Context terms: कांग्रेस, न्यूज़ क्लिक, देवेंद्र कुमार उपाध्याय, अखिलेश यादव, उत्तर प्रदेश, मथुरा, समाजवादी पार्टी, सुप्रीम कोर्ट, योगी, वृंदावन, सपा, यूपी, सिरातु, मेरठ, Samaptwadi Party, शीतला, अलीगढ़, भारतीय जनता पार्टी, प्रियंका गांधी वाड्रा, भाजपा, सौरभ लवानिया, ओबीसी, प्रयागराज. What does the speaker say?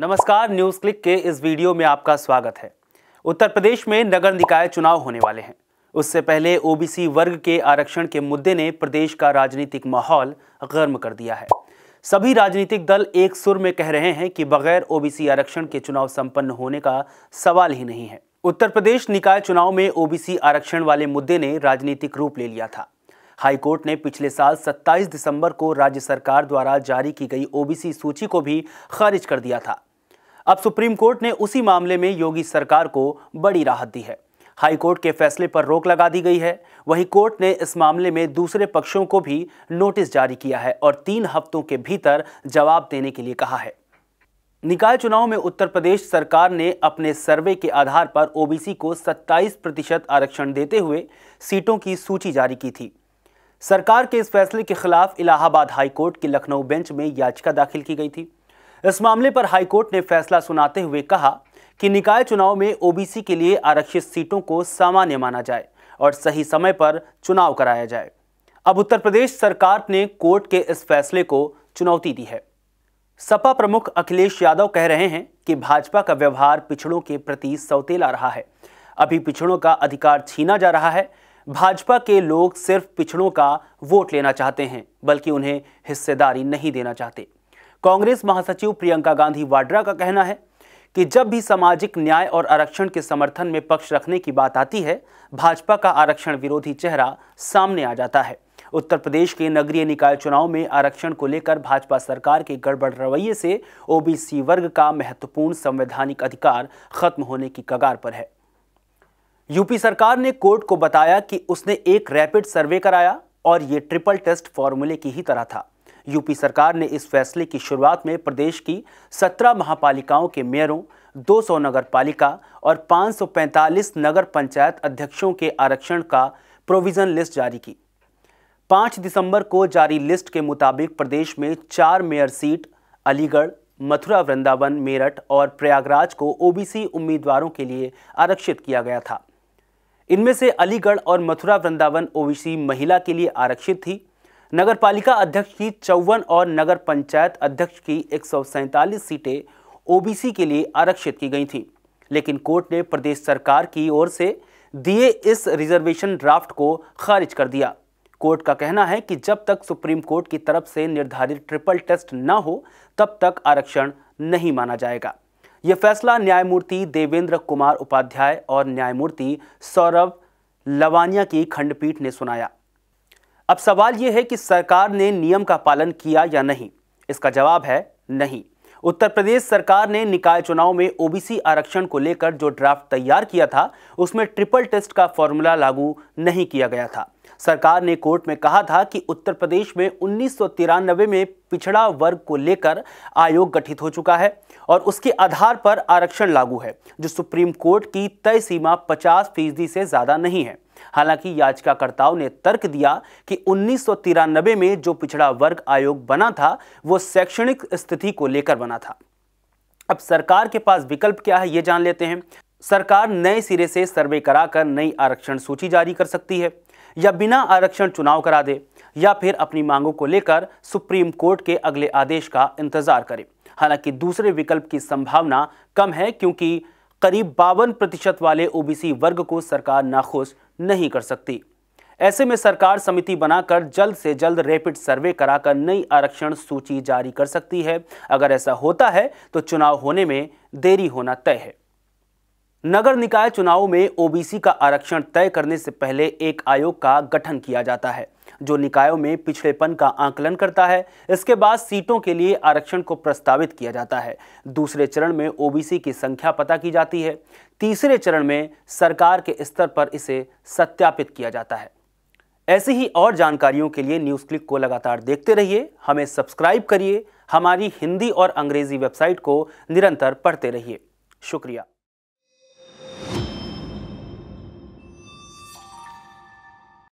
नमस्कार, न्यूज़ क्लिक के इस वीडियो में आपका स्वागत है। उत्तर प्रदेश में नगर निकाय चुनाव होने वाले हैं। उससे पहले ओबीसी वर्ग के आरक्षण के मुद्दे ने प्रदेश का राजनीतिक माहौल गर्म कर दिया है। सभी राजनीतिक दल एक सुर में कह रहे हैं कि बगैर ओबीसी आरक्षण के चुनाव संपन्न होने का सवाल ही नहीं है। उत्तर प्रदेश निकाय चुनाव में ओबीसी आरक्षण वाले मुद्दे ने राजनीतिक रूप ले लिया था। हाईकोर्ट ने पिछले साल 27 दिसंबर को राज्य सरकार द्वारा जारी की गई ओबीसी सूची को भी खारिज कर दिया था। अब सुप्रीम कोर्ट ने उसी मामले में योगी सरकार को बड़ी राहत दी है। हाईकोर्ट के फैसले पर रोक लगा दी गई है। वहीं कोर्ट ने इस मामले में दूसरे पक्षों को भी नोटिस जारी किया है और 3 हफ्तों के भीतर जवाब देने के लिए कहा है। निकाय चुनाव में उत्तर प्रदेश सरकार ने अपने सर्वे के आधार पर ओबीसी को 27% आरक्षण देते हुए सीटों की सूची जारी की थी। सरकार के इस फैसले के खिलाफ इलाहाबाद हाईकोर्ट की लखनऊ बेंच में याचिका दाखिल की गई थी। इस मामले पर हाईकोर्ट ने फैसला सुनाते हुए कहा कि निकाय चुनाव में ओबीसी के लिए आरक्षित सीटों को सामान्य माना जाए और सही समय पर चुनाव कराया जाए। अब उत्तर प्रदेश सरकार ने कोर्ट के इस फैसले को चुनौती दी है। सपा प्रमुख अखिलेश यादव कह रहे हैं कि भाजपा का व्यवहार पिछड़ों के प्रति सौतेला रहा है। अभी पिछड़ों का अधिकार छीना जा रहा है। भाजपा के लोग सिर्फ पिछड़ों का वोट लेना चाहते हैं, बल्कि उन्हें हिस्सेदारी नहीं देना चाहते। कांग्रेस महासचिव प्रियंका गांधी वाड्रा का कहना है कि जब भी सामाजिक न्याय और आरक्षण के समर्थन में पक्ष रखने की बात आती है, भाजपा का आरक्षण विरोधी चेहरा सामने आ जाता है। उत्तर प्रदेश के नगरीय निकाय चुनाव में आरक्षण को लेकर भाजपा सरकार के गड़बड़ रवैये से ओबीसी वर्ग का महत्वपूर्ण संवैधानिक अधिकार खत्म होने की कगार पर है। यूपी सरकार ने कोर्ट को बताया कि उसने एक रैपिड सर्वे कराया और ये ट्रिपल टेस्ट फॉर्मूले की ही तरह था। यूपी सरकार ने इस फैसले की शुरुआत में प्रदेश की 17 महापालिकाओं के मेयरों, 200 नगर पालिका और 545 नगर पंचायत अध्यक्षों के आरक्षण का प्रोविजन लिस्ट जारी की। 5 दिसंबर को जारी लिस्ट के मुताबिक प्रदेश में 4 मेयर सीट अलीगढ़, मथुरा, वृंदावन, मेरठ और प्रयागराज को ओबीसी उम्मीदवारों के लिए आरक्षित किया गया था। इनमें से अलीगढ़ और मथुरा वृंदावन ओबीसी महिला के लिए आरक्षित थी। नगर पालिका अध्यक्ष की 54 और नगर पंचायत अध्यक्ष की 147 सीटें ओबीसी के लिए आरक्षित की गई थीं, लेकिन कोर्ट ने प्रदेश सरकार की ओर से दिए इस रिजर्वेशन ड्राफ्ट को खारिज कर दिया। कोर्ट का कहना है कि जब तक सुप्रीम कोर्ट की तरफ से निर्धारित ट्रिपल टेस्ट न हो, तब तक आरक्षण नहीं माना जाएगा। यह फैसला न्यायमूर्ति देवेंद्र कुमार उपाध्याय और न्यायमूर्ति सौरभ लवानिया की खंडपीठ ने सुनाया। अब सवाल यह है कि सरकार ने नियम का पालन किया या नहीं। इसका जवाब है नहीं। उत्तर प्रदेश सरकार ने निकाय चुनाव में ओबीसी आरक्षण को लेकर जो ड्राफ्ट तैयार किया था, उसमें ट्रिपल टेस्ट का फॉर्मूला लागू नहीं किया गया था। सरकार ने कोर्ट में कहा था कि उत्तर प्रदेश में 1993 में पिछड़ा वर्ग को लेकर आयोग गठित हो चुका है और उसके आधार पर आरक्षण लागू है, जो सुप्रीम कोर्ट की तय सीमा 50% से ज़्यादा नहीं है। हालांकि याचिकाकर्ताओं ने तर्क दिया कि 1993 में जो पिछड़ा वर्ग आयोग बना था, वो शैक्षणिक स्थिति को लेकर बना था। अब सरकार के पास विकल्प क्या है, ये जान लेते हैं। सरकार नए सिरे से सर्वे कराकर नई आरक्षण सूची जारी कर सकती है, या बिना आरक्षण चुनाव करा दे, या फिर अपनी मांगों को लेकर सुप्रीम कोर्ट के अगले आदेश का इंतजार करें। हालांकि दूसरे विकल्प की संभावना कम है, क्योंकि करीब 52% वाले ओबीसी वर्ग को सरकार नाखुश नहीं कर सकती। ऐसे में सरकार समिति बनाकर जल्द से जल्द रैपिड सर्वे कराकर नई आरक्षण सूची जारी कर सकती है। अगर ऐसा होता है तो चुनाव होने में देरी होना तय है। नगर निकाय चुनाव में ओबीसी का आरक्षण तय करने से पहले एक आयोग का गठन किया जाता है, जो निकायों में पिछड़ेपन का आकलन करता है। इसके बाद सीटों के लिए आरक्षण को प्रस्तावित किया जाता है। दूसरे चरण में ओबीसी की संख्या पता की जाती है। तीसरे चरण में सरकार के स्तर पर इसे सत्यापित किया जाता है। ऐसी ही और जानकारियों के लिए न्यूज़ क्लिक को लगातार देखते रहिए, हमें सब्सक्राइब करिए, हमारी हिंदी और अंग्रेजी वेबसाइट को निरंतर पढ़ते रहिए। शुक्रिया।